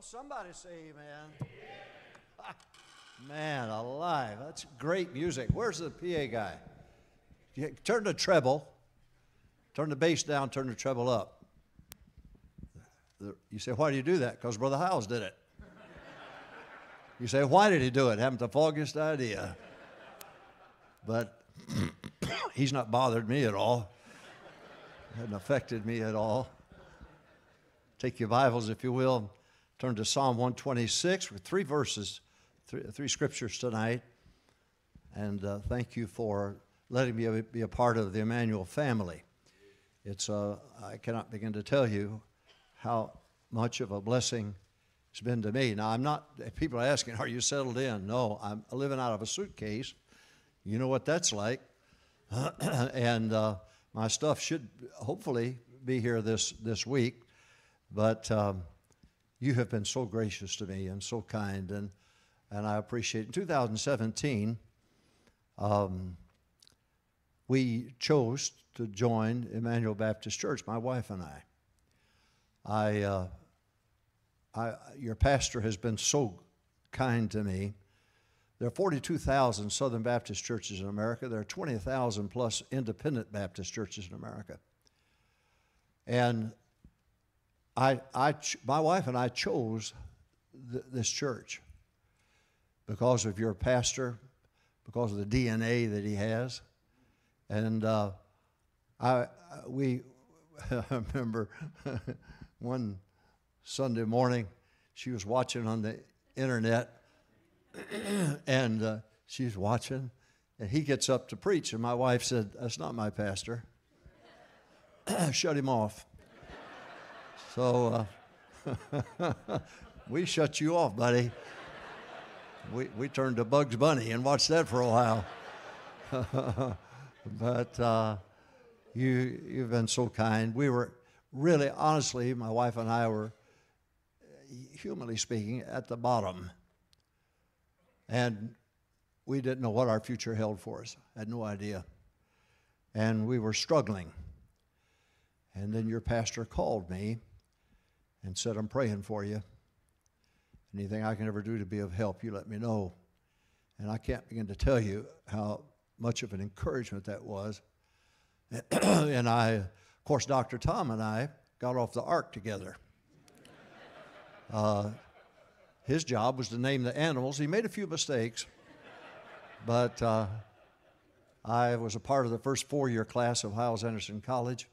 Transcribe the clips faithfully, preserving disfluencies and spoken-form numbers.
Well, somebody say amen. Amen. Man alive, that's great music. Where's the P A guy? Turn the treble. Turn the bass down, turn the treble up. You say, why do you do that? Because Brother Howells did it. You say, why did he do it? Haven't the foggiest idea. But he's not bothered me at all. It hasn't affected me at all. Take your Bibles, if you will. Turn to Psalm one twenty-six with three verses, three, three scriptures tonight. And uh, thank you for letting me be a part of the Emmanuel family. It's uh, I cannot begin to tell you how much of a blessing it's been to me. Now, I'm not, people are asking, are you settled in? No, I'm living out of a suitcase. You know what that's like. and uh, my stuff should hopefully be here this, this week. But um, you have been so gracious to me and so kind, and, and I appreciate it. In two thousand seventeen, um, we chose to join Emmanuel Baptist Church, my wife and I. I, uh, I your pastor has been so kind to me. There are forty-two thousand Southern Baptist churches in America. There are twenty thousand plus independent Baptist churches in America. And I, I, my wife and I chose th this church because of your pastor, because of the D N A that he has. And uh, I, we, I remember one Sunday morning, she was watching on the internet, and uh, she was watching, and he gets up to preach, and my wife said, that's not my pastor. Shut him off. So uh, we shut you off, buddy. We, we turned to Bugs Bunny and watched that for a while. But uh, you, you've been so kind. We were really, honestly, my wife and I were, humanly speaking, at the bottom. And we didn't know what our future held for us. I had no idea. And we were struggling. And then your pastor called me and said, I'm praying for you. Anything I can ever do to be of help, you let me know. And I can't begin to tell you how much of an encouragement that was. And I, of course, Doctor Tom and I got off the ark together. Uh, his job was to name the animals. He made a few mistakes, but uh, I was a part of the first four-year class of Hyles Anderson College,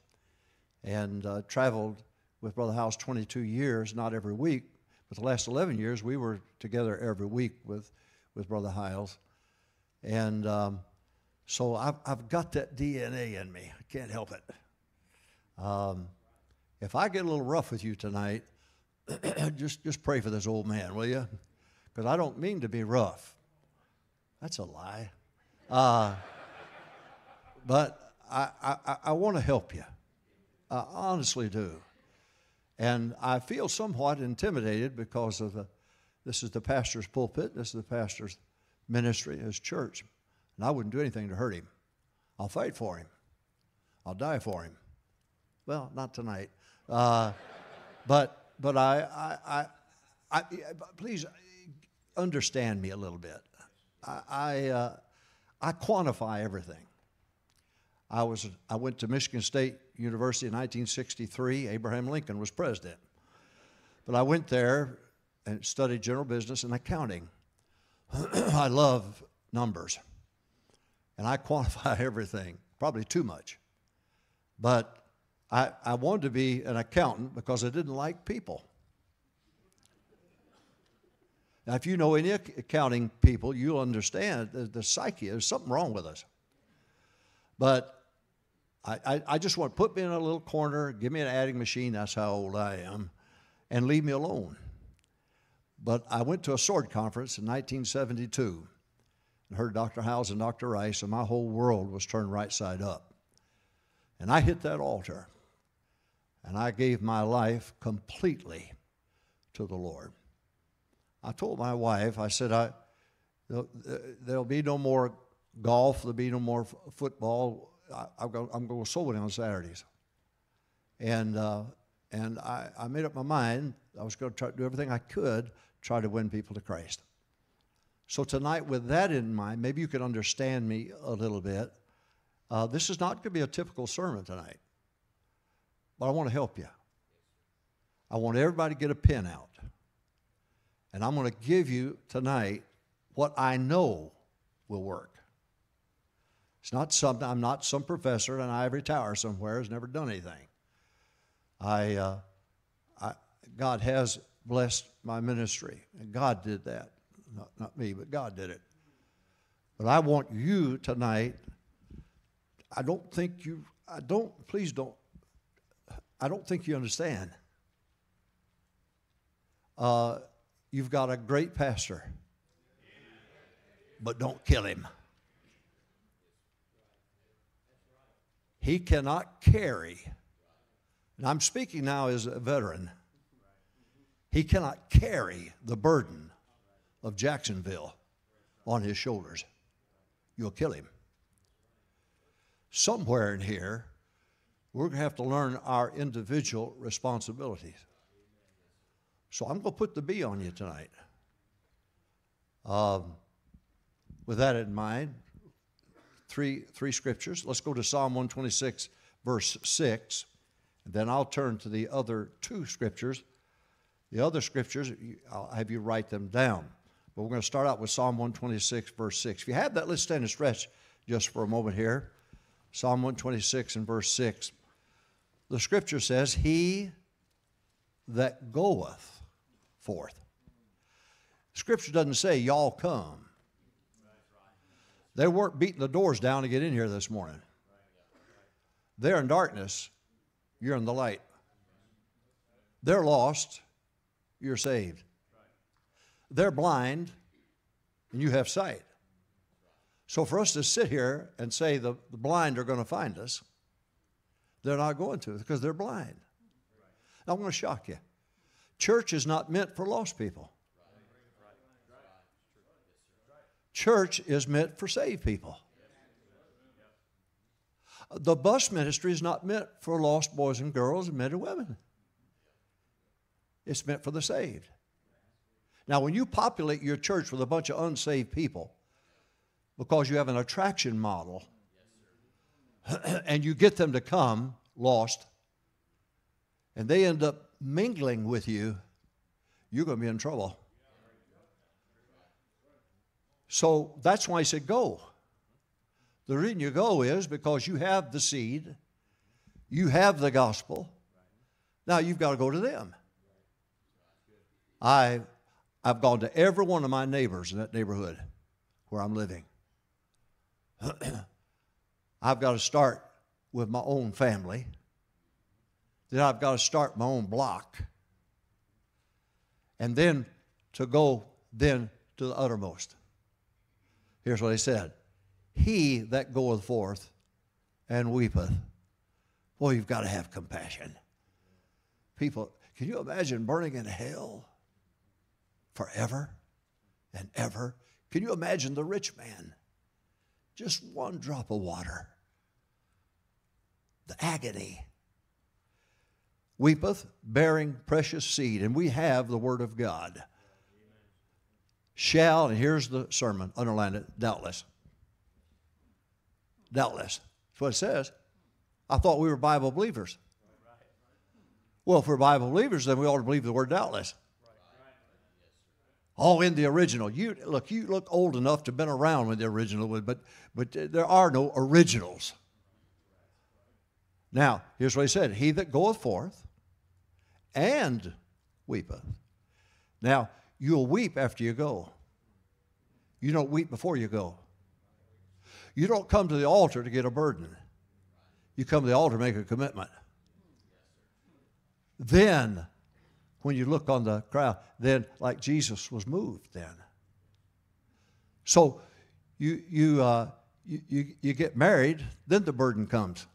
and uh, traveled with Brother Howes twenty-two years, not every week, but the last eleven years we were together every week with, with Brother Hyles. And um, so I've, I've got that D N A in me. I can't help it. Um, if I get a little rough with you tonight, just, just pray for this old man, will you? Because I don't mean to be rough. That's a lie. Uh, but I, I, I want to help you. I honestly do. And I feel somewhat intimidated because of the, this is the pastor's pulpit, this is the pastor's ministry, his church. And I wouldn't do anything to hurt him. I'll fight for him. I'll die for him. Well, not tonight. Uh, but but I, I, I, I, please understand me a little bit. I, I, uh, I quantify everything. I, was, I went to Michigan State University in nineteen sixty-three. Abraham Lincoln was president. But I went there and studied general business and accounting. I love numbers. And I quantify everything, probably too much. But I, I wanted to be an accountant because I didn't like people. Now, if you know any accounting people, you'll understand the, the psyche. There's something wrong with us. But I, I, I just want to put me in a little corner, give me an adding machine, that's how old I am, and leave me alone. But I went to a sword conference in nineteen seventy-two. And heard Doctor Howes and Doctor Rice, and my whole world was turned right side up. And I hit that altar, and I gave my life completely to the Lord. I told my wife, I said, I, there'll be no more golf, there'll be no more football. I, I'm going to go soul winning on Saturdays. And uh, And I, I made up my mind I was going to try to do everything I could, try to win people to Christ. So tonight, with that in mind, maybe you can understand me a little bit. Uh, this is not going to be a typical sermon tonight, but I want to help you. I want everybody to get a pen out. And I'm going to give you tonight what I know will work. It's not something, I'm not some professor in an ivory tower somewhere who's never done anything. I, uh, I, God has blessed my ministry. And God did that. Not, not me, but God did it. But I want you tonight, I don't think you, I don't, please don't, I don't think you understand. Uh, you've got a great pastor, but don't kill him. He cannot carry, and I'm speaking now as a veteran, he cannot carry the burden of Jacksonville on his shoulders. You'll kill him. Somewhere in here, we're going to have to learn our individual responsibilities. So I'm going to put the B on you tonight. Um, with that in mind, three, three scriptures. Let's go to Psalm one twenty-six, verse six. And then I'll turn to the other two scriptures. The other scriptures, I'll have you write them down. But we're going to start out with Psalm one twenty-six, verse six. If you have that, let's stand and stretch just for a moment here. Psalm one twenty-six and verse six. The scripture says, he that goeth forth. Scripture doesn't say, y'all come. They weren't beating the doors down to get in here this morning. They're in darkness. You're in the light. They're lost. You're saved. They're blind. And you have sight. So for us to sit here and say the, the blind are going to find us, they're not going to because they're blind. Now, I'm going to shock you. Church is not meant for lost people. Church is meant for saved people. The bus ministry is not meant for lost boys and girls and men and women. It's meant for the saved. Now, when you populate your church with a bunch of unsaved people, because you have an attraction model, and you get them to come lost, and they end up mingling with you, you're going to be in trouble. So that's why he said go. The reason you go is because you have the seed, you have the gospel, now you've got to go to them. I, I've gone to every one of my neighbors in that neighborhood where I'm living. I've got to start with my own family. Then I've got to start my own block. And then to go then to the uttermost. Here's what he said. He that goeth forth and weepeth. Boy, you've got to have compassion. People, can you imagine burning in hell forever and ever? Can you imagine the rich man? Just one drop of water. The agony. Weepeth, bearing precious seed. And we have the word of God. Shall, and here's the sermon, underline it, doubtless. Doubtless. That's what it says. I thought we were Bible believers. Well, if we're Bible believers, then we ought to believe the word doubtless. All in the original. You look, you look old enough to have been around when the original was, but, but there are no originals. Now, here's what he said. He that goeth forth and weepeth. Now, you'll weep after you go. You don't weep before you go. You don't come to the altar to get a burden. You come to the altar to make a commitment. Then, when you look on the crowd, then like Jesus was moved then. So you, you, uh, you, you, you get married, then the burden comes.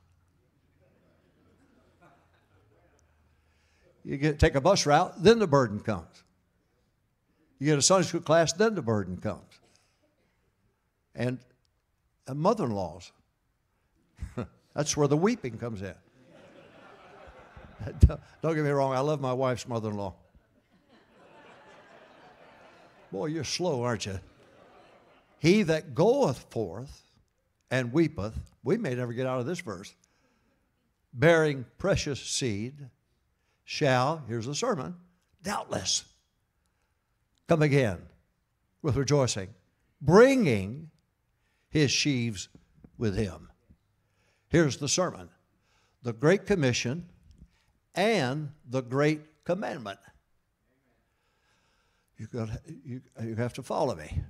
You get, take a bus route, then the burden comes. You get a Sunday school class, then the burden comes. And, and mother-in-laws, that's where the weeping comes in. Don't get me wrong, I love my wife's mother-in-law. Boy, you're slow, aren't you? He that goeth forth and weepeth, we may never get out of this verse, bearing precious seed, shall, here's the sermon, doubtless come again with rejoicing, bringing his sheaves with him. Here's the sermon, the Great Commission and the Great Commandment. You, got, you, you have to follow me.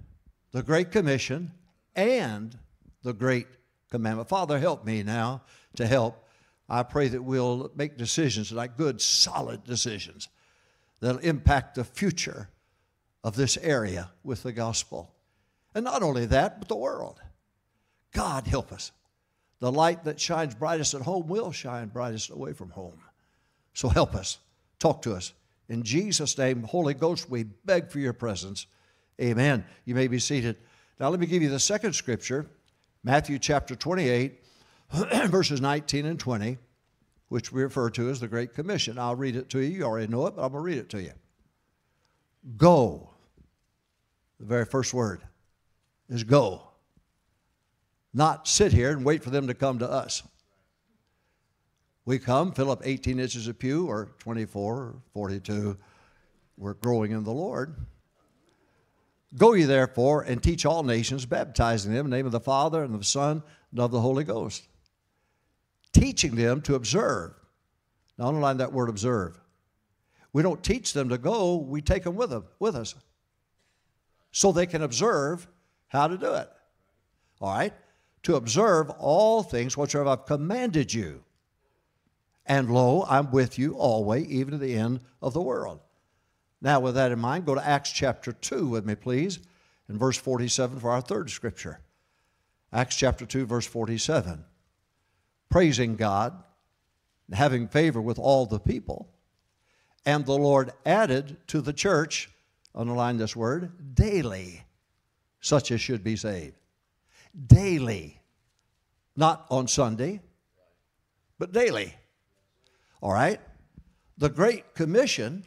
The Great Commission and the Great Commandment. Father, help me now to help. I pray that we'll make decisions, like good, solid decisions that'll impact the future of this area with the gospel. And not only that, but the world. God, help us. The light that shines brightest at home will shine brightest away from home. So help us. Talk to us. In Jesus' name, Holy Ghost, we beg for your presence. Amen. You may be seated. Now let me give you the second scripture, Matthew chapter twenty-eight, verses nineteen and twenty, which we refer to as the Great Commission. I'll read it to you. You already know it, but I'm going to read it to you. Go. The very first word is go. Not sit here and wait for them to come to us. We come, fill up eighteen inches of pew, or twenty-four, or forty-two. We're growing in the Lord. Go ye therefore and teach all nations, baptizing them in the name of the Father and of the Son and of the Holy Ghost, teaching them to observe. Now underline that word observe. We don't teach them to go, we take them with, them with us so they can observe how to do it. All right? To observe all things whatsoever I've commanded you. And lo, I'm with you always, even to the end of the world. Now, with that in mind, go to Acts chapter two with me, please, and verse forty-seven for our third scripture. Acts chapter two, verse forty-seven. Praising God, and having favor with all the people, and the Lord added to the church, underline this word, daily, such as should be saved. Daily. Not on Sunday, but daily. All right? The Great Commission,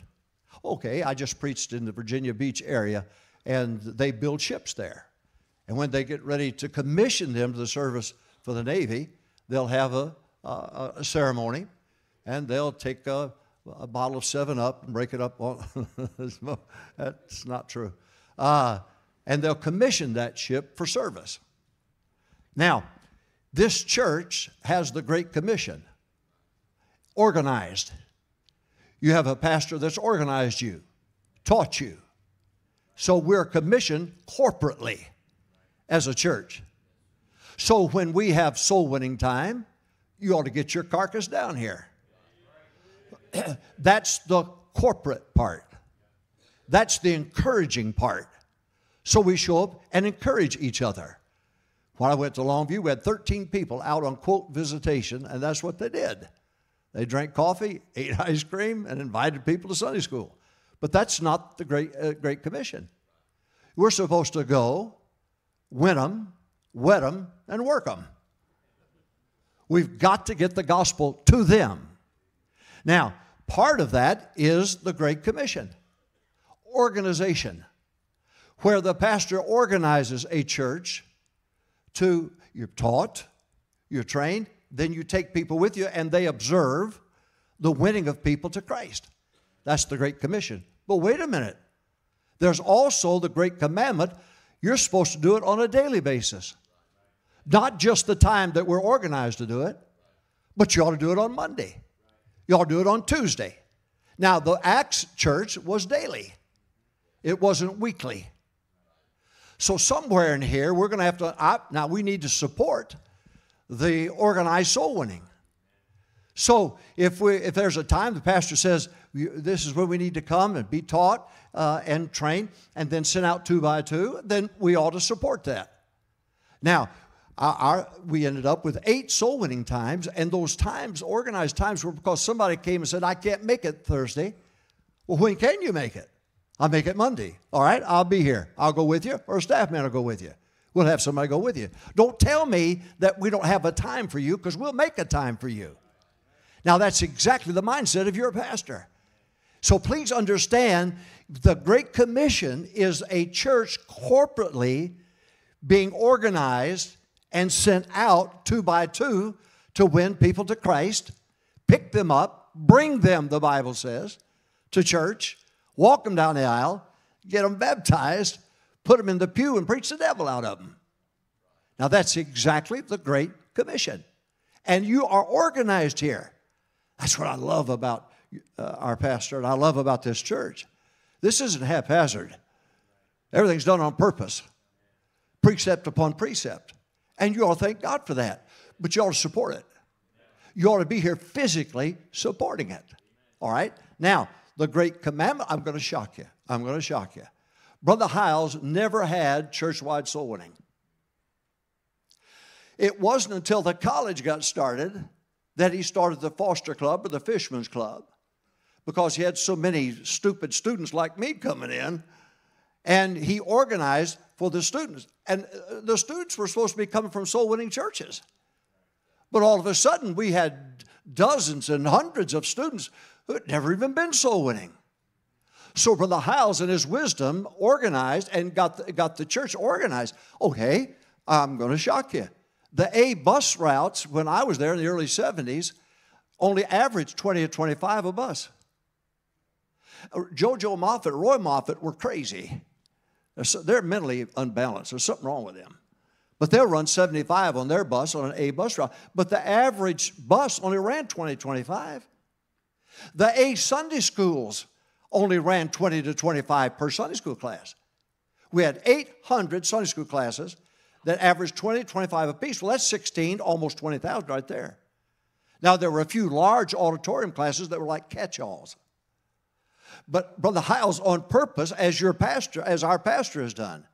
okay, I just preached in the Virginia Beach area, and they build ships there. And when they get ready to commission them to the service for the Navy, they'll have a, a, a ceremony, and they'll take a, a bottle of seven up and break it up. On That's not true. Uh, and they'll commission that ship for service. Now, this church has the Great Commission. Organized. You have a pastor that's organized you, taught you. So we're commissioned corporately as a church. So when we have soul winning time, you ought to get your carcass down here. That's the corporate part. That's the encouraging part. So we show up and encourage each other. When I went to Longview, we had thirteen people out on quote visitation, and that's what they did. They drank coffee, ate ice cream, and invited people to Sunday school. But that's not the Great, uh, Great Commission. We're supposed to go, win them, wet them, and work them. We've got to get the gospel to them. Now, part of that is the Great Commission. Organization. Where the pastor organizes a church to, you're taught, you're trained, then you take people with you and they observe the winning of people to Christ. That's the Great Commission. But wait a minute. There's also the Great Commandment. You're supposed to do it on a daily basis. Not just the time that we're organized to do it, but you ought to do it on Monday. You ought to do it on Tuesday. Now, the Acts church was daily. It wasn't weekly. So somewhere in here, we're going to have to, I, now we need to support the organized soul winning. So if we, if there's a time the pastor says, this is where we need to come and be taught uh, and trained and then sent out two by two, then we ought to support that. Now, our, our, we ended up with eight soul winning times, and those times, organized times, were because somebody came and said, I can't make it Thursday. Well, when can you make it? I'll make it Monday. All right, I'll be here. I'll go with you, or a staff man will go with you. We'll have somebody go with you. Don't tell me that we don't have a time for you, because we'll make a time for you. Now, that's exactly the mindset of your pastor. So please understand, the Great Commission is a church corporately being organized and sent out two by two to win people to Christ, pick them up, bring them, the Bible says, to church, walk them down the aisle, get them baptized, put them in the pew and preach the devil out of them. Now, that's exactly the Great Commission. And you are organized here. That's what I love about uh, our pastor, and I love about this church. This isn't haphazard. Everything's done on purpose, precept upon precept. And you ought to thank God for that. But you ought to support it. You ought to be here physically supporting it. All right? Now, the Great Commandment, I'm going to shock you. I'm going to shock you. Brother Hyles never had church-wide soul winning. It wasn't until the college got started that he started the foster club or the fisherman's club, because he had so many stupid students like me coming in, and he organized for the students. And the students were supposed to be coming from soul-winning churches. But all of a sudden, we had dozens and hundreds of students who had never even been soul-winning. So Brother Howells, in his wisdom, organized and got the, got the church organized. Okay, I'm going to shock you. The A bus routes, when I was there in the early seventies, only averaged twenty or twenty-five a bus. Jojo Moffitt, Roy Moffitt were crazy. They're mentally unbalanced. There's something wrong with them. But they'll run seventy-five on their bus, on an A bus route. But the average bus only ran twenty, twenty-five. The A Sunday schools only ran twenty to twenty-five per Sunday school class. We had eight hundred Sunday school classes that averaged twenty, twenty-five apiece. Well, that's sixteen, almost twenty thousand right there. Now, there were a few large auditorium classes that were like catch-alls. But Brother Hyles, on purpose, as your pastor, as our pastor has done,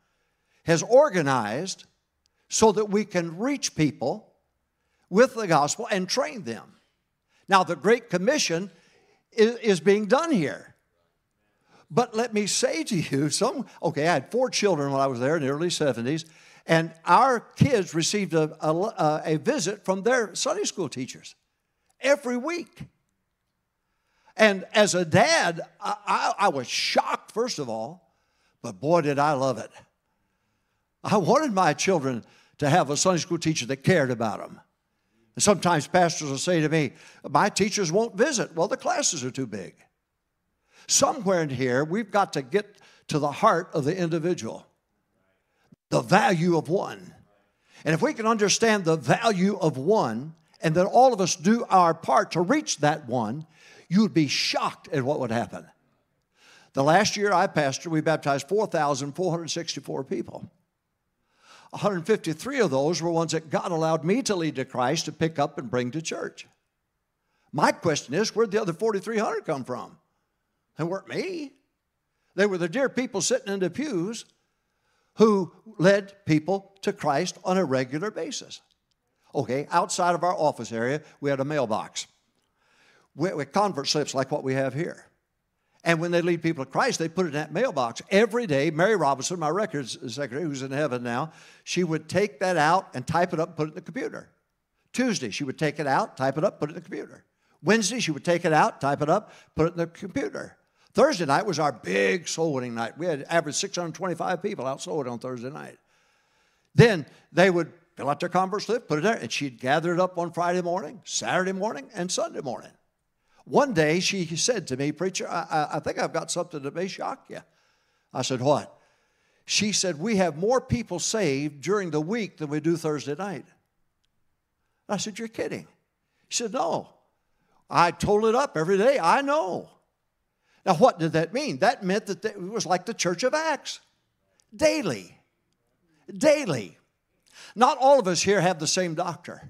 has organized so that we can reach people with the gospel and train them. Now, the Great Commission is, is being done here. But let me say to you, some, okay, I had four children when I was there in the early seventies, and our kids received a, a, a visit from their Sunday school teachers every week. And as a dad, I, I, I was shocked, first of all, but boy, did I love it. I wanted my children to have a Sunday school teacher that cared about them. And sometimes pastors will say to me, my teachers won't visit. Well, the classes are too big. Somewhere in here, we've got to get to the heart of the individual, the value of one. And if we can understand the value of one, and then all of us do our part to reach that one, you would be shocked at what would happen. The last year I pastored, we baptized four thousand four hundred sixty-four people. one hundred fifty-three of those were ones that God allowed me to lead to Christ to pick up and bring to church. My question is, where'd the other forty-three hundred come from? They weren't me. They were the dear people sitting in the pews who led people to Christ on a regular basis. Okay, outside of our office area, we had a mailbox with convert slips like what we have here. And when they lead people to Christ, they put it in that mailbox. Every day, Mary Robinson, my records secretary, who's in heaven now, she would take that out and type it up and put it in the computer. Tuesday, she would take it out, type it up, put it in the computer. Wednesday, she would take it out, type it up, put it in the computer. Thursday night was our big soul winning night. We had average six hundred twenty-five people out soul winning on Thursday night. Then they would fill out their convert slip, put it there, and she'd gather it up on Friday morning, Saturday morning, and Sunday morning. One day she said to me, preacher, I, I think I've got something that may shock you. I said, what? She said, we have more people saved during the week than we do Thursday night. I said, you're kidding. She said, no. I told it up every day. I know. Now, what did that mean? That meant that it was like the Church of Acts. Daily. Daily. Not all of us here have the same doctor.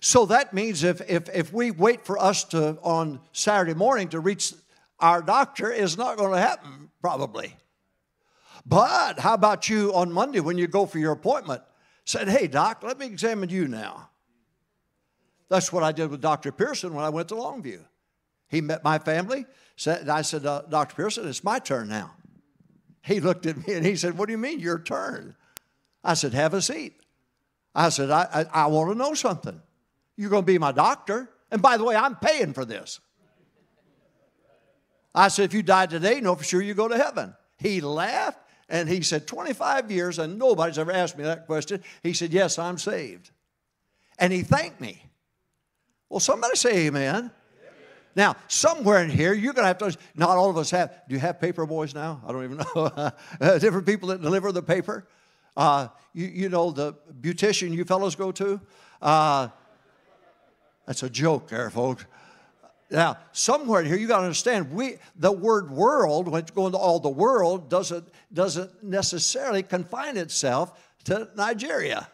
So that means if, if, if we wait for us to, on Saturday morning, to reach our doctor, it's not going to happen, probably. But how about you on Monday when you go for your appointment? Said, hey, doc, let me examine you now. That's what I did with Doctor Pearson when I went to Longview. He met my family, said, and I said, uh, Doctor Pearson, it's my turn now. He looked at me and he said, what do you mean, your turn? I said, have a seat. I said, I, I, I want to know something. You're going to be my doctor. And by the way, I'm paying for this. I said, if you die today, you know for sure you go to heaven. He laughed, and he said, twenty-five years, and nobody's ever asked me that question. He said, yes, I'm saved. And he thanked me. Well, somebody say amen. Now, somewhere in here, you're going to have to, not all of us have, do you have paper boys now? I don't even know. Different people that deliver the paper. Uh, you, you know, the beautician you fellows go to. Uh, that's a joke there, folks. Now, somewhere in here, you got to understand, we, the word world, when it's going to all the world, doesn't, doesn't necessarily confine itself to Nigeria.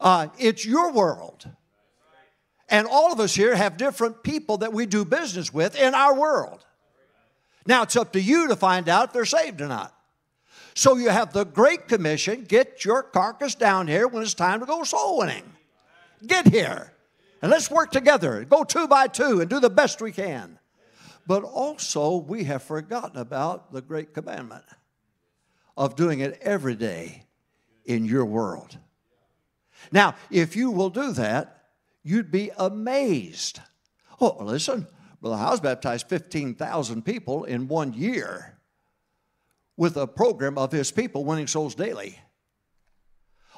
Uh, it's your world. And all of us here have different people that we do business with in our world. Now, it's up to you to find out if they're saved or not. So you have the Great Commission. Get your carcass down here when it's time to go soul winning. Get here. And let's work together. Go two by two and do the best we can. But also, we have forgotten about the Great Commandment of doing it every day in your world. Now, if you will do that, you'd be amazed. Oh, listen, Brother Howes baptized fifteen thousand people in one year with a program of his people winning souls daily.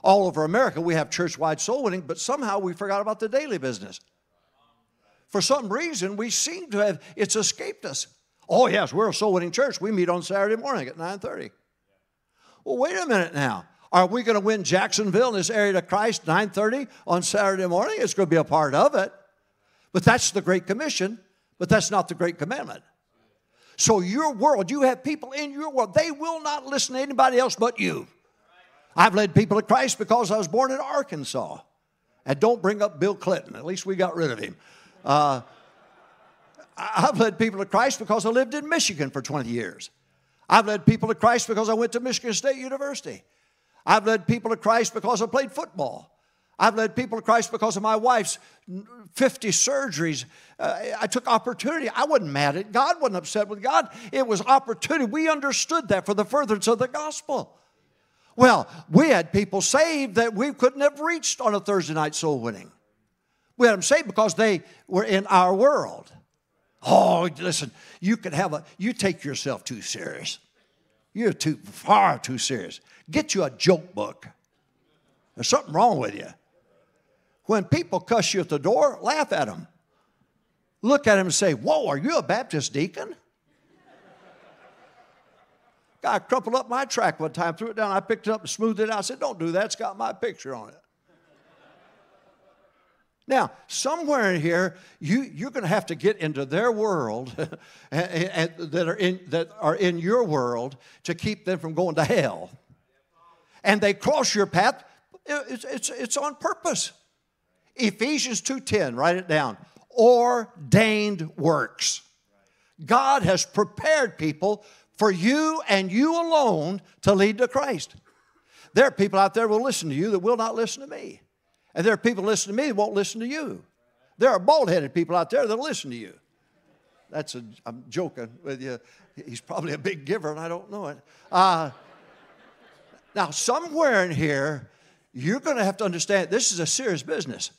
All over America, we have church-wide soul winning, but somehow we forgot about the daily business. For some reason, we seem to have, it's escaped us. Oh, yes, we're a soul winning church. We meet on Saturday morning at nine thirty. Well, wait a minute now. Are we going to win Jacksonville and this area to Christ nine thirty on Saturday morning? It's going to be a part of it. But that's the Great Commission, but that's not the Great Commandment. So your world, you have people in your world. They will not listen to anybody else but you. I've led people to Christ because I was born in Arkansas. And don't bring up Bill Clinton. At least we got rid of him. Uh, I've led people to Christ because I lived in Michigan for twenty years. I've led people to Christ because I went to Michigan State University. I've led people to Christ because I played football. I've led people to Christ because of my wife's fifty surgeries. Uh, I took opportunity. I wasn't mad at God. I wasn't upset with God. It was opportunity. We understood that for the furtherance of the gospel. Well, we had people saved that we couldn't have reached on a Thursday night soul winning. We had them saved because they were in our world. Oh, listen, you could have a, you take yourself too serious. You're too far too serious. Get you a joke book. There's something wrong with you. When people cuss you at the door, laugh at them. Look at them and say, whoa, are you a Baptist deacon? Guy crumpled up my track one time, threw it down. I picked it up and smoothed it out. I said, don't do that. It's got my picture on it. Now, somewhere in here, you, you're going to have to get into their world and, and, and that, are in, that are in your world to keep them from going to hell. And they cross your path. It's, it's, it's on purpose. Ephesians two ten, write it down. Ordained works. God has prepared people for you and you alone to lead to Christ. There are people out there who will listen to you that will not listen to me. And there are people listening to me that won't listen to you. There are bald-headed people out there that will listen to you. That's a, I'm joking with you. He's probably a big giver, and I don't know it. Uh, now, somewhere in here, you're going to have to understand this is a serious business.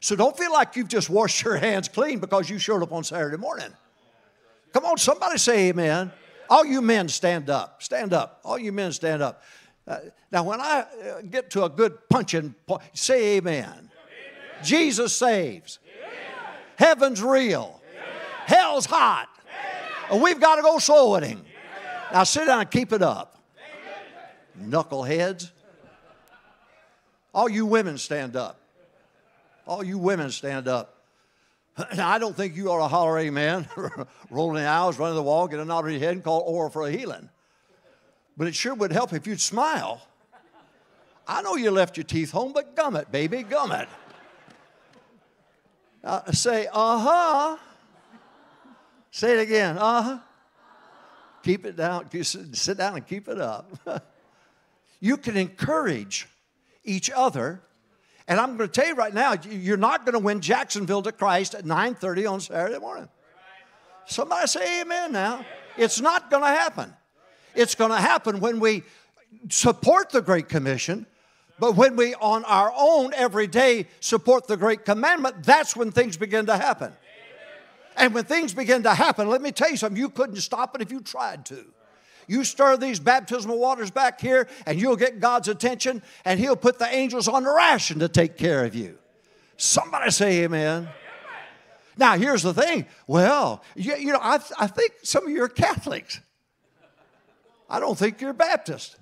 So don't feel like you've just washed your hands clean because you showed up on Saturday morning. Come on, somebody say amen. All you men, stand up. Stand up. All you men, stand up. Uh, now, when I uh, get to a good punching point, say amen. Amen. Jesus saves. Amen. Heaven's real. Amen. Hell's hot. Amen. We've got to go soul winning. Amen. Now, sit down and keep it up. Amen. Knuckleheads. All you women, stand up. All you women, stand up. Now, I don't think you ought to holler amen, rolling the aisles, running the wall, get a nod on your head, and call oral for a healing. But it sure would help if you'd smile. I know you left your teeth home, but gum it, baby, gum it. Uh, say, uh-huh. Say it again, uh-huh. Keep it down. Sit down and keep it up. You can encourage each other. And I'm going to tell you right now, you're not going to win Jacksonville to Christ at nine thirty on Saturday morning. Somebody say amen now. It's not going to happen. It's going to happen when we support the Great Commission, But when we on our own every day support the great commandment, that's when things begin to happen. And when things begin to happen, let me tell you something, you couldn't stop it if you tried to. You stir these baptismal waters back here and you'll get God's attention and He'll put the angels on the ration to take care of you. Somebody say amen. Now, here's the thing. Well, you, you know, I, I think some of you are Catholics. I don't think you're Baptist.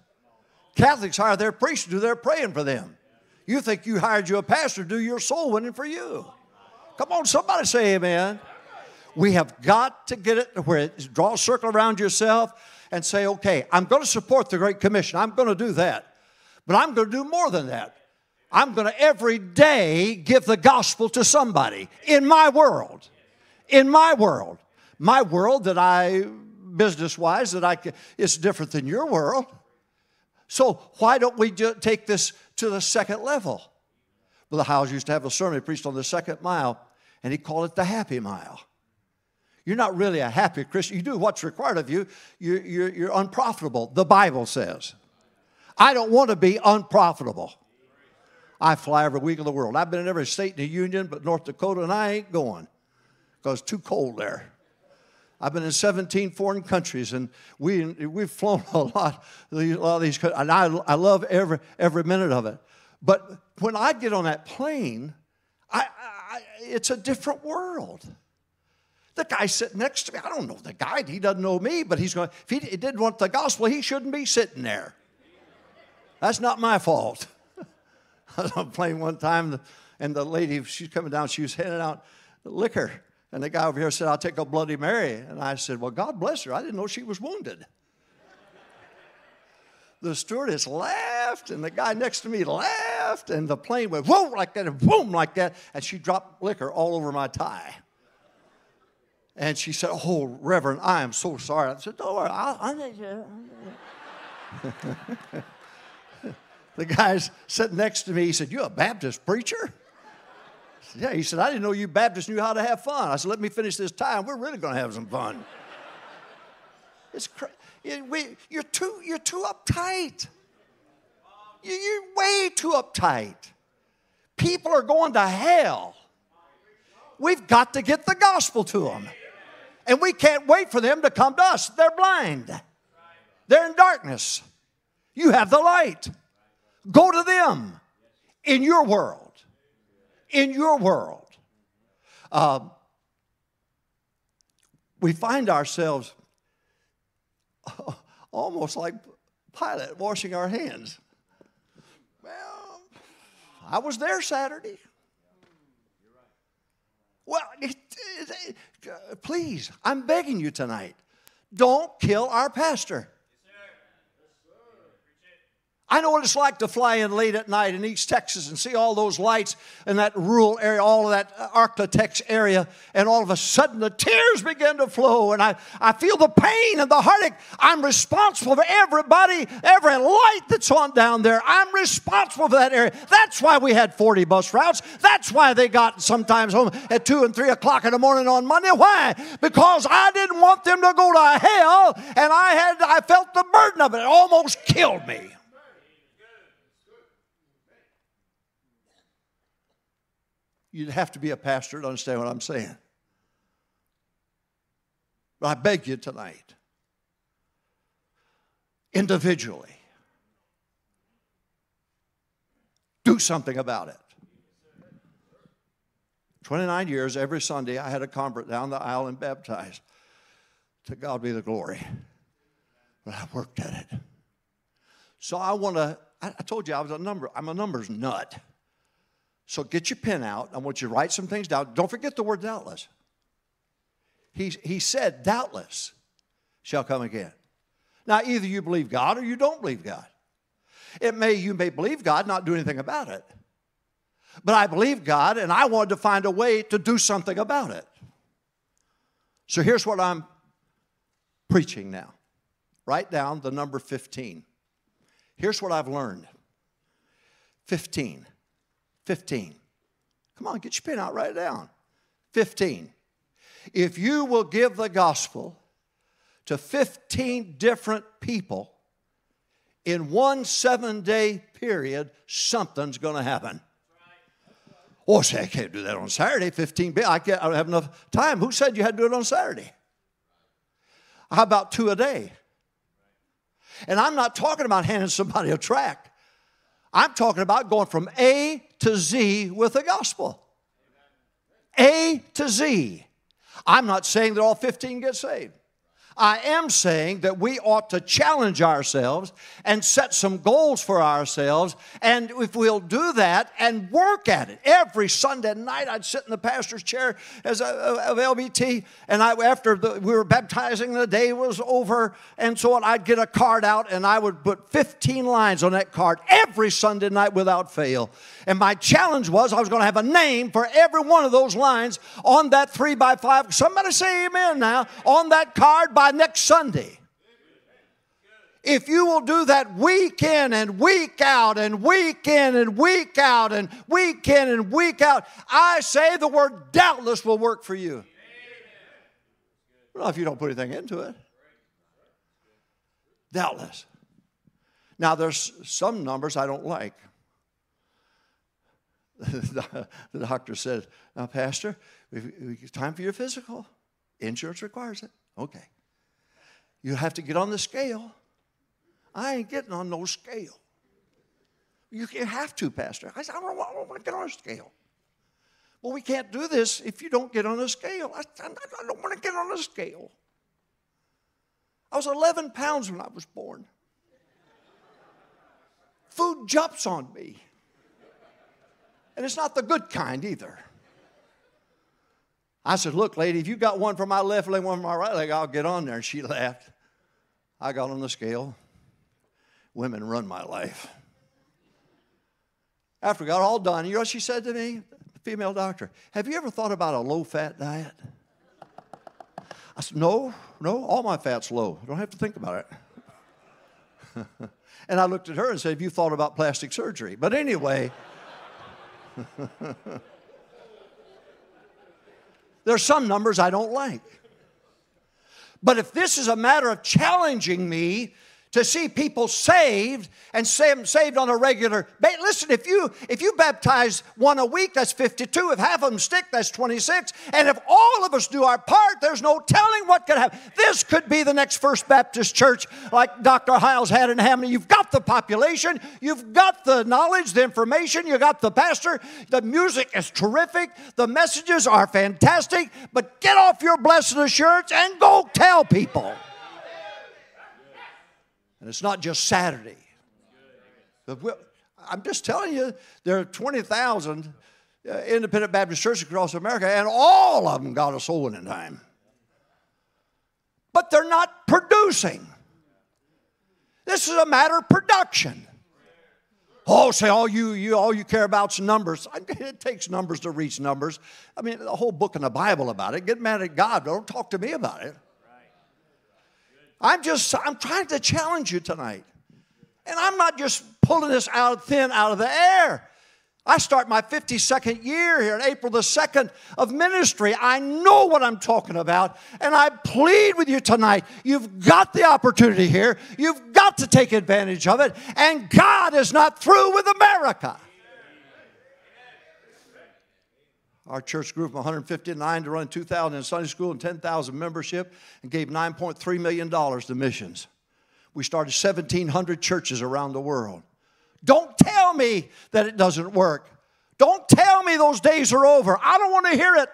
Catholics hire their priests to do their praying for them. You think you hired you a pastor to do your soul winning for you. Come on, somebody say amen. We have got to get it to where it draw a circle around yourself and say, okay, I'm going to support the Great Commission. I'm going to do that. But I'm going to do more than that. I'm going to every day give the gospel to somebody in my world, in my world, my world that I, business-wise, that I can, it's different than your world. So why don't we do, take this to the second level? Brother Howells used to have a sermon he preached on the second mile, and he called it the happy mile. You're not really a happy Christian. You do what's required of you. You're, you're, you're unprofitable, the Bible says. I don't want to be unprofitable. I fly every week of the world. I've been in every state in the union but North Dakota, and I ain't going because it's too cold there. I've been in seventeen foreign countries, and we, we've flown a lot, a lot of these countries, and I, I love every, every minute of it. But when I get on that plane, I, I, it's a different world. The guy sitting next to me, I don't know the guy. He doesn't know me, but he's going, if he didn't want the gospel, he shouldn't be sitting there. That's not my fault. I was on a plane one time, and the lady, she's coming down, she was handing out liquor. And the guy over here said, I'll take a Bloody Mary. And I said, well, God bless her. I didn't know she was wounded. The stewardess laughed, and the guy next to me laughed, and the plane went, whoa, like that, and boom, like that. And she dropped liquor all over my tie. And she said, oh, Reverend, I am so sorry. I said, don't worry. I'll, I'll take care of it. The guy sitting next to me, he said, you a Baptist preacher? Said, yeah, he said, I didn't know you Baptists knew how to have fun. I said, let me finish this tie, and we're really going to have some fun. It's cra- it, we, you're, too, you're too uptight. You, you're way too uptight. People are going to hell. We've got to get the gospel to them. And we can't wait for them to come to us. They're blind. They're in darkness. You have the light. Go to them in your world, in your world. Uh, we find ourselves almost like Pilate washing our hands. Well, I was there Saturday. Well, it, it, it, please, I'm begging you tonight, don't kill our pastor. I know what it's like to fly in late at night in East Texas and see all those lights in that rural area, all of that ArklaTex area, and all of a sudden the tears begin to flow, and I, I feel the pain and the heartache. I'm responsible for everybody, every light that's on down there. I'm responsible for that area. That's why we had forty bus routes. That's why they got sometimes home at two and three o'clock in the morning on Monday. Why? Because I didn't want them to go to hell, and I, had, I felt the burden of it. It almost killed me. You'd have to be a pastor to understand what I'm saying. But I beg you tonight, individually, do something about it. twenty-nine years, every Sunday, I had a convert down the aisle and baptized. To God be the glory. But I worked at it. So I want to, I told you I was a number, I'm a numbers nut. So get your pen out. I want you to write some things down. Don't forget the word doubtless. He, he said, doubtless shall come again. Now, either you believe God or you don't believe God. It may, you may believe God, not do anything about it. But I believe God, and I wanted to find a way to do something about it. So here's what I'm preaching now. Write down the number fifteen. Here's what I've learned. fifteen. fifteen. Come on, get your pen out, write it down. fifteen. If you will give the gospel to fifteen different people, in one seven-day period, something's going to happen. Oh, say, I can't do that on Saturday, fifteen bills. I, can't, I don't have enough time. Who said you had to do it on Saturday? How about two a day? And I'm not talking about handing somebody a tract. I'm talking about going from A to Z with the gospel. A to Z. I'm not saying that all fifteen get saved. I am saying that we ought to challenge ourselves and set some goals for ourselves. And if we'll do that and work at it. Every Sunday night I'd sit in the pastor's chair as a, of L B T. And I, after the, we were baptizing, the day was over. And so on, I'd get a card out and I would put fifteen lines on that card every Sunday night without fail. And my challenge was I was going to have a name for every one of those lines on that three by five. Somebody say amen now. On that card by By next Sunday. If you will do that week in and week out and week in and week out and week in and week out, I say the word doubtless will work for you. Well, if you don't put anything into it. Doubtless. Now, there's some numbers I don't like. The doctor said, now, Pastor, it's time for your physical. Insurance requires it. Okay. You have to get on the scale. I ain't getting on no scale. You have to, Pastor. I said, I don't want to get on a scale. Well, we can't do this if you don't get on a scale. I said, I don't want to get on a scale. I was eleven pounds when I was born. Food jumps on me. And it's not the good kind either. I said, look, lady, if you got one for my left leg, one for my right leg, I'll get on there. And she laughed. I got on the scale. Women run my life. After we got all done, you know what she said to me? The female doctor, have you ever thought about a low-fat diet? I said, no, no, all my fat's low. I don't have to think about it. And I looked at her and said, have you thought about plastic surgery? But anyway... There's some numbers I don't like. But if this is a matter of challenging me to see people saved and saved on a regular basis. Listen, if you, if you baptize one a week, that's fifty-two. If half of them stick, that's twenty-six. And if all of us do our part, there's no telling what could happen. This could be the next First Baptist Church like Doctor Hyles had in Hamlin. You've got the population. You've got the knowledge, the information. You've got the pastor. The music is terrific. The messages are fantastic. But get off your blessed assurance and go tell people. And it's not just Saturday. I'm just telling you, there are twenty thousand independent Baptist churches across America, and all of them got a soul in time. But they're not producing. This is a matter of production. Oh, say all you, you all you care about is numbers. It takes numbers to reach numbers. I mean, a whole book in the Bible about it. Get mad at God. Don't talk to me about it. I'm just, I'm trying to challenge you tonight. And I'm not just pulling this out thin out of the air. I start my fifty-second year here on April the second of ministry. I know what I'm talking about. And I plead with you tonight. You've got the opportunity here. You've got to take advantage of it. And God is not through with America. Our church grew from one hundred fifty-nine to run two thousand in Sunday school and ten thousand membership and gave nine point three million dollars to missions. We started seventeen hundred churches around the world. Don't tell me that it doesn't work. Don't tell me those days are over. I don't want to hear it.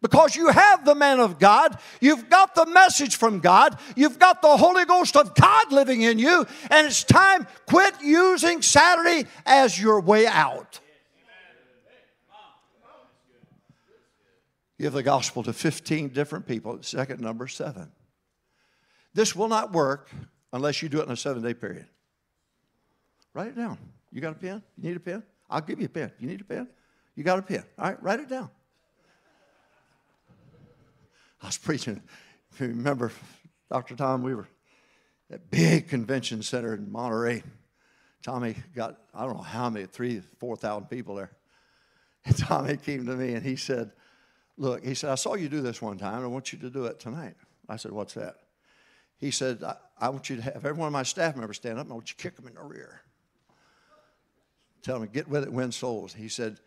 Because you have the man of God, you've got the message from God, you've got the Holy Ghost of God living in you, and it's time, quit using Saturday as your way out. Give the gospel to fifteen different people. Second, number seven. This will not work unless you do it in a seven-day period. Write it down. You got a pen? You need a pen? I'll give you a pen. You need a pen? You got a pen. All right, write it down. I was preaching. If you remember, Doctor Tom, we were at a big convention center in Monterey. Tommy got, I don't know how many, three, four thousand people there. And Tommy came to me and he said, look, he said, I saw you do this one time. I want you to do it tonight. I said, what's that? He said, I, I want you to have every one of my staff members stand up, and I want you to kick them in the rear. Tell them, get with it, win souls. He said,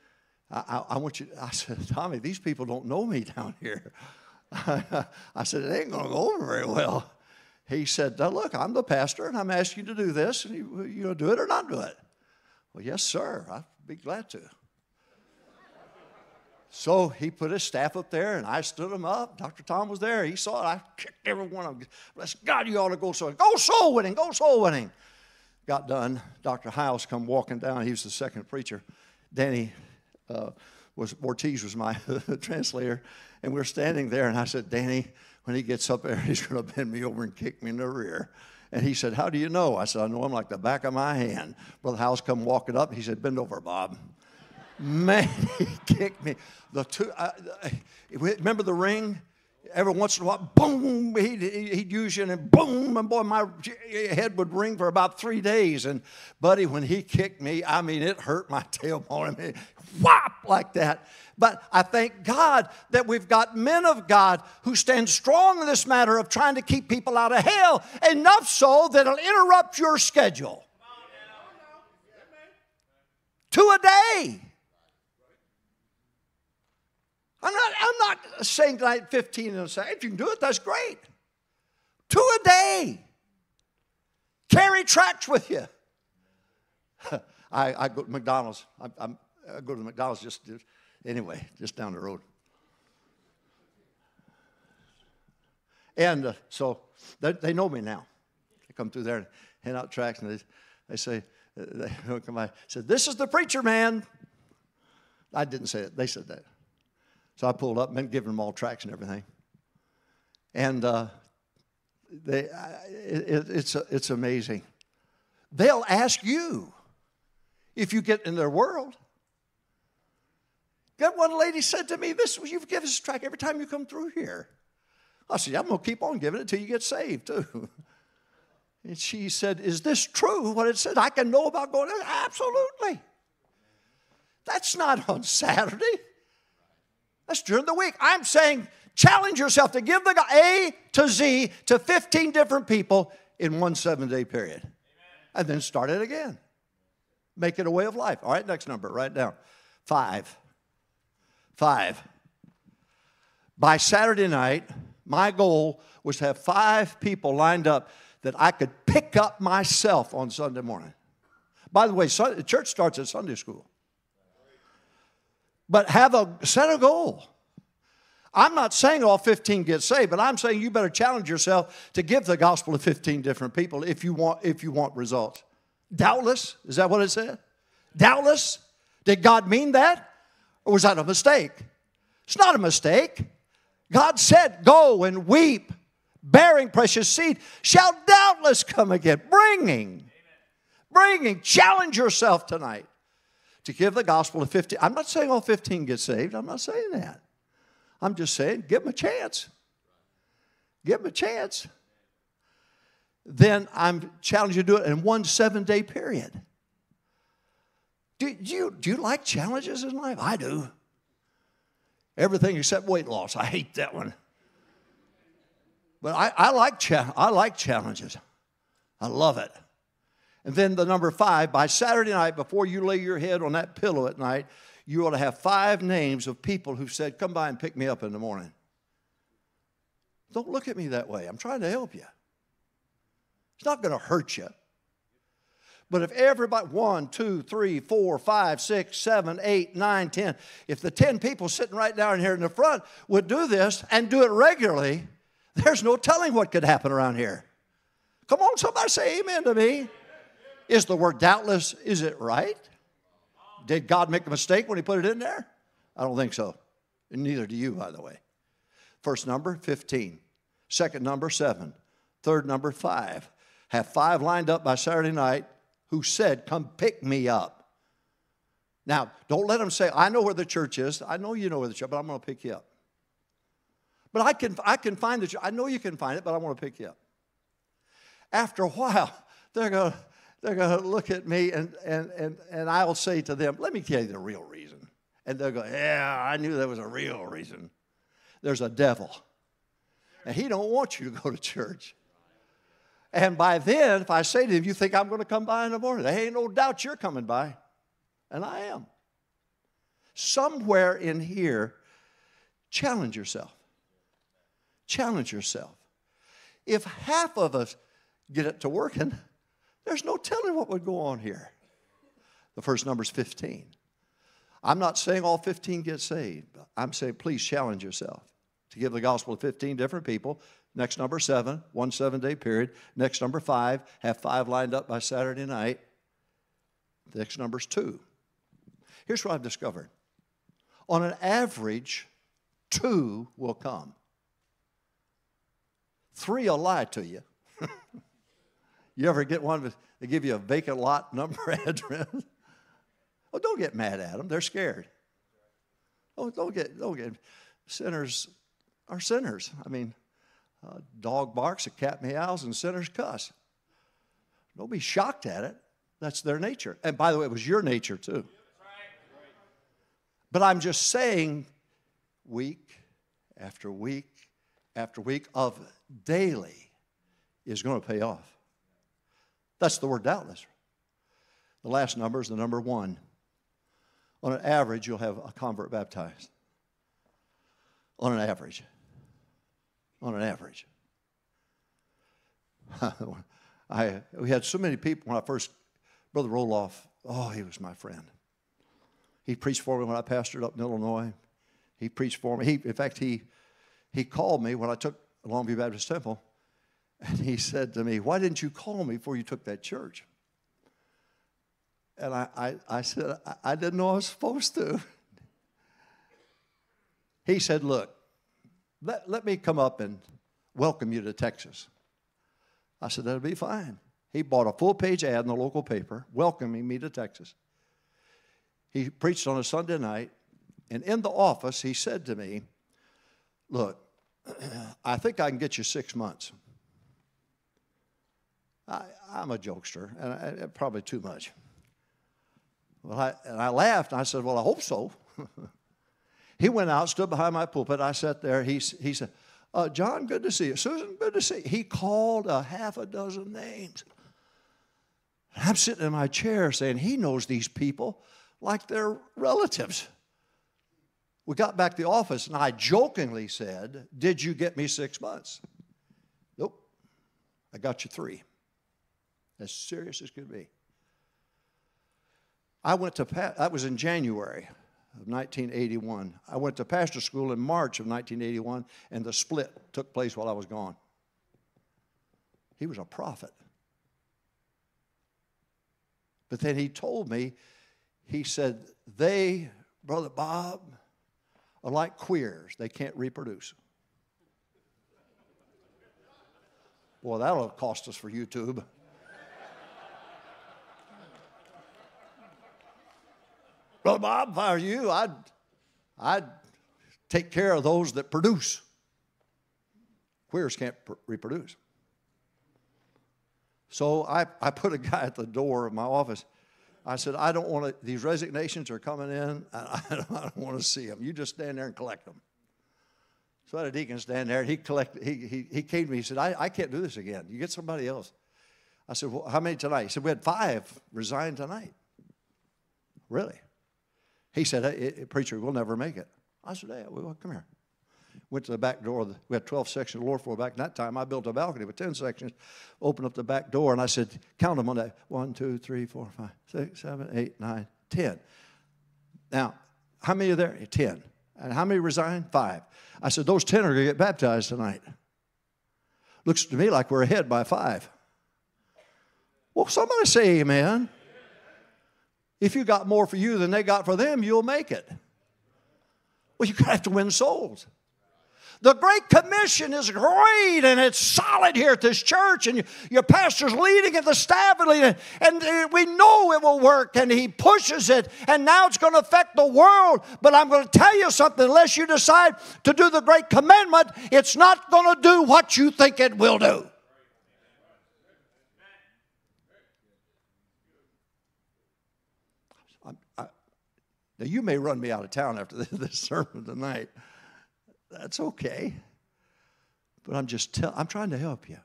I, I, I want you, I said, Tommy, these people don't know me down here. I said, it ain't going to go over very well. He said, now look, I'm the pastor, and I'm asking you to do this, and you, you know, do it or not do it. Well, yes, sir, I'd be glad to. So he put his staff up there, and I stood him up. Doctor Tom was there. He saw it. I kicked every one of them. Bless God, you ought to go soul. Go soul winning. Go soul winning. Got done. Doctor Hyles come walking down. He was the second preacher. Danny uh, was, Ortiz was my translator. And we were standing there, and I said, Danny, when he gets up there, he's going to bend me over and kick me in the rear. And he said, how do you know? I said, I know him like the back of my hand. Brother Howells come walking up. He said, bend over, Bob. Man, he kicked me. The two, I, I, remember the ring? Every once in a while, boom, he'd, he'd use you, and then boom, and boy, my head would ring for about three days. And, buddy, when he kicked me, I mean, it hurt my tailbone. I mean, whop, like that. But I thank God that we've got men of God who stand strong in this matter of trying to keep people out of hell, enough so that it'll interrupt your schedule. Two a day. I'm not, I'm not saying tonight fifteen and say, if you can do it, that's great. Two a day. Carry tracts with you. I, I go to McDonald's. I, I'm, I go to McDonald's just, just, anyway, just down the road. And uh, so they, they know me now. They come through there and hand out tracts, and they, they say, they come by, said, this is the preacher man. I didn't say it. They said that. So I pulled up and been giving them all tracts and everything. And uh, they, I, it, it's, it's amazing. They'll ask you if you get in their world. That one lady said to me, "This you've given us a tract every time you come through here." I said, I'm going to keep on giving it until you get saved too. And she said, is this true, what it said? I can know about going there? Absolutely. That's not on Saturday. That's during the week. I'm saying challenge yourself to give the A to Z to fifteen different people in one seven-day period. Amen. And then start it again. Make it a way of life. All right, next number, write down. Five. Five. By Saturday night, my goal was to have five people lined up that I could pick up myself on Sunday morning. By the way, church starts at Sunday school. But have a, set a goal. I'm not saying all fifteen get saved, but I'm saying you better challenge yourself to give the gospel to fifteen different people if you want, if you want results. Doubtless, is that what it said? Doubtless, did God mean that? Or was that a mistake? It's not a mistake. God said, go and weep, bearing precious seed, shall doubtless come again. Bringing, bringing, challenge yourself tonight to give the gospel to fifteen. I'm not saying all fifteen get saved. I'm not saying that. I'm just saying give them a chance. Give them a chance. Then I'm challenging you to do it in one seven-day period. Do, do, you, do you like challenges in life? I do. Everything except weight loss. I hate that one. But I, I, like, cha I like challenges. I love it. And then the number five, by Saturday night, before you lay your head on that pillow at night, you ought to have five names of people who said, come by and pick me up in the morning. Don't look at me that way. I'm trying to help you. It's not going to hurt you. But if everybody, one, two, three, four, five, six, seven, eight, nine, ten, if the ten people sitting right down here in the front would do this and do it regularly, there's no telling what could happen around here. Come on, somebody say amen to me. Is the word doubtless, is it right? Did God make a mistake when he put it in there? I don't think so. And neither do you, by the way. First number, fifteen. Second number, seven. Third number, five. Have five lined up by Saturday night who said, come pick me up. Now, don't let them say, I know where the church is. I know you know where the church is, but I'm going to pick you up. But I can, I can find the church. I know you can find it, but I want to pick you up. After a while, they're going to... They're going to look at me, and, and, and, and I'll say to them, let me tell you the real reason. And they'll go, yeah, I knew there was a real reason. There's a devil. And he don't want you to go to church. And by then, if I say to him, you think I'm going to come by in the morning? There ain't no doubt you're coming by. And I am. Somewhere in here, challenge yourself. Challenge yourself. If half of us get it to working, there's no telling what would go on here. The first number is fifteen. I'm not saying all fifteen get saved. But I'm saying please challenge yourself to give the gospel to fifteen different people. Next number seven, one seven-day period. Next number five, have five lined up by Saturday night. The next number's two. Here's what I've discovered. On an average, two will come. Three will lie to you. You ever get one that give you a vacant lot number address? Oh, don't get mad at them. They're scared. Oh, don't get, don't get. Sinners are sinners. I mean, a uh, dog barks, a cat meows, and sinners cuss. Don't be shocked at it. That's their nature. And by the way, it was your nature too. But I'm just saying, week after week after week of daily is going to pay off. That's the word doubtless. The last number is the number one. On an average, you'll have a convert baptized. On an average. On an average. I, we had so many people when I first, Brother Roloff, oh, he was my friend. He preached for me when I pastored up in Illinois. He preached for me. He, in fact, he, he called me when I took Longview Baptist Temple, and he said to me, why didn't you call me before you took that church? And I, I, I said, I, I didn't know I was supposed to. He said, look, let, let me come up and welcome you to Texas. I said, that'll be fine. He bought a full-page ad in the local paper welcoming me to Texas. He preached on a Sunday night, and in the office he said to me, look, I think I can get you six months. I, I'm a jokester, and I, probably too much. Well, I, and I laughed, and I said, well, I hope so. He went out, stood behind my pulpit. I sat there. He, he said, uh, John, good to see you. Susan, good to see you. He called a half a dozen names. And I'm sitting in my chair saying, he knows these people like they're relatives. We got back to the office, and I jokingly said, did you get me six months? Nope. I got you three. As serious as could be. I went to, that was in January of nineteen eighty-one. I went to pastor school in March of nineteen eighty-one, and the split took place while I was gone. He was a prophet. But then he told me, he said, they, Brother Bob, are like queers. They can't reproduce. Boy, that'll have cost us for YouTube. Brother Bob, if I were you, I'd, I'd take care of those that produce. Queers can't pr- reproduce. So I, I put a guy at the door of my office. I said, I don't want to, these resignations are coming in. I, I don't, don't want to see them. You just stand there and collect them. So I had a deacon stand there, and he, collected, he, he, he came to me. He said, I, I can't do this again. You get somebody else. I said, well, how many tonight? He said, we had five resign tonight. Really? He said, hey, hey, preacher, we'll never make it. I said, hey, well, come here. Went to the back door. Of the, we had twelve sections of the lower floor back in that time. I built a balcony with ten sections, opened up the back door, and I said, count them on that. One, two, three, four, five, six, seven, eight, nine, ten. Now, how many are there? Ten. And how many resigned? Five. I said, those ten are going to get baptized tonight. Looks to me like we're ahead by five. Well, somebody say amen. If you got more for you than they got for them, you'll make it. Well, you're going to have to win souls. The Great Commission is great, and it's solid here at this church, and your pastor's leading it, the staff are leading it, and we know it will work, and he pushes it, and now it's going to affect the world. But I'm going to tell you something. Unless you decide to do the Great Commandment, it's not going to do what you think it will do. Now, you may run me out of town after this sermon tonight. That's okay. But I'm just tell, I'm trying to help you.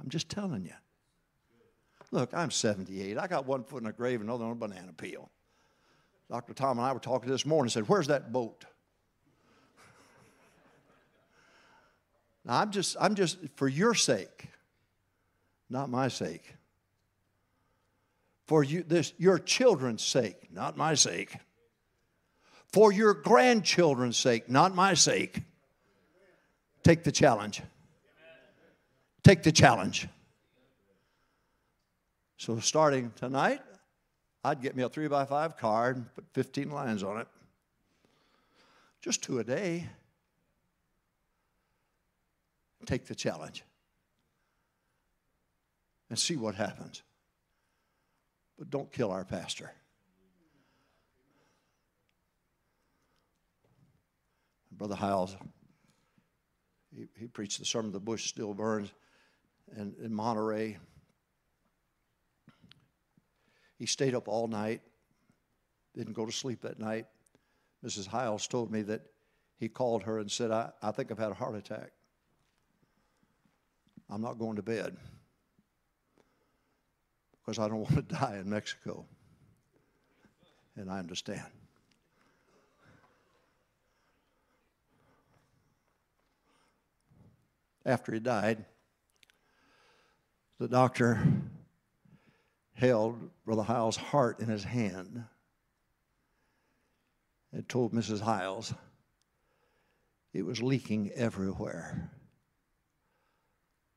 I'm just telling you. Look, I'm seventy-eight. I got one foot in a grave and another on a banana peel. Doctor Tom and I were talking this morning and said, where's that boat? Now, I'm just, I'm just, for your sake, not my sake. For you, this, your children's sake, not my sake. For your grandchildren's sake, not my sake. Take the challenge. Take the challenge. So starting tonight, I'd get me a three by five card and put fifteen lines on it. Just two a day. Take the challenge and see what happens. But don't kill our pastor. Brother Howells, he, he preached the sermon, The Bush Still Burns, and in Monterey. He stayed up all night, didn't go to sleep that night. Missus Hyles told me that he called her and said, I, I think I've had a heart attack. I'm not going to bed because I don't want to die in Mexico. And I understand. After he died, the doctor held Brother Hyles' heart in his hand and told Missus Hyles it was leaking everywhere.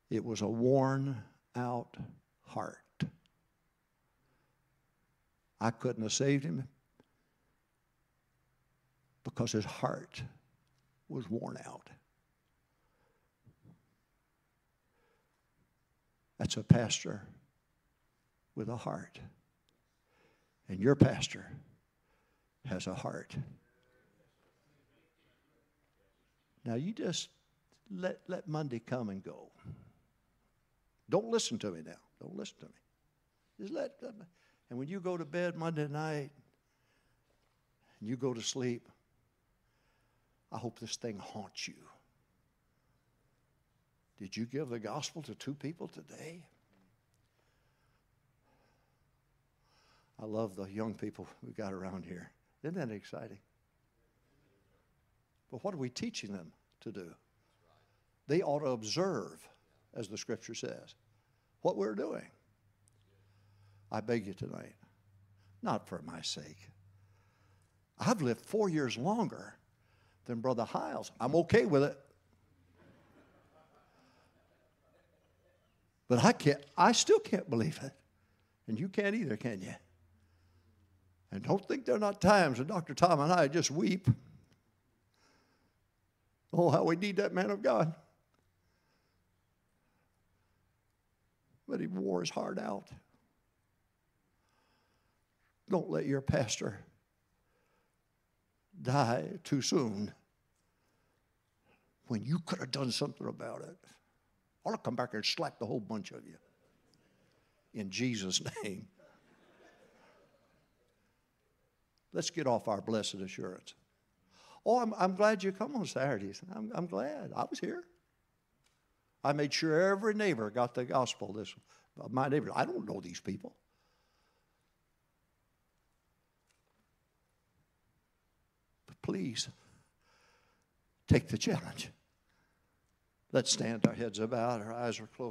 It was a worn-out heart. I couldn't have saved him because his heart was worn out. That's a pastor with a heart. And your pastor has a heart. Now you just let, let Monday come and go. Don't listen to me now. Don't listen to me. Just let, let me. And when you go to bed Monday night and you go to sleep, I hope this thing haunts you. Did you give the gospel to two people today? I love the young people we got around here. Isn't that exciting? But what are we teaching them to do? They ought to observe, as the scripture says, what we're doing. I beg you tonight, not for my sake. I've lived four years longer than Brother Hyles. I'm okay with it. But I can't, I still can't believe it. And you can't either, can you? And don't think there are not times when Doctor Tom and I just weep. Oh, how we need that man of God. But he wore his heart out. Don't let your pastor die too soon when you could have done something about it. I'll come back here and slap the whole bunch of you. In Jesus' name. Let's get off our blessed assurance. Oh, I'm, I'm glad you come on Saturdays. I'm, I'm glad. I was here. I made sure every neighbor got the gospel. This, my neighbor, I don't know these people. But please, take the challenge. Let's stand. Our heads are bowed. Our eyes are closed.